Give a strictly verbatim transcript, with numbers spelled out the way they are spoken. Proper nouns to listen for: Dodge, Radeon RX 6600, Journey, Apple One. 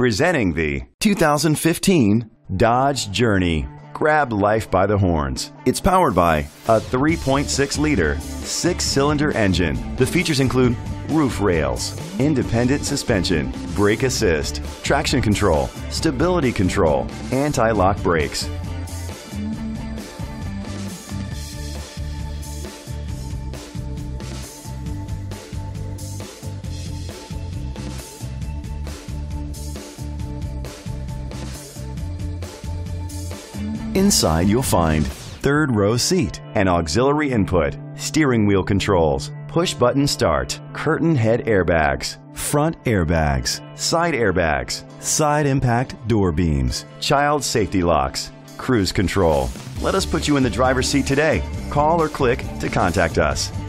Presenting the two thousand fifteen Dodge Journey. Grab life by the horns. It's powered by a three point six liter, six-cylinder engine. The features include roof rails, independent suspension, brake assist, traction control, stability control, anti-lock brakes. Inside you'll find third row seat, an auxiliary input, steering wheel controls, push button start, curtain head airbags, front airbags, side airbags, side impact door beams, child safety locks, cruise control. Let us put you in the driver's seat today. Call or click to contact us.